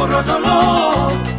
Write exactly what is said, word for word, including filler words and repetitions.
corro dolor.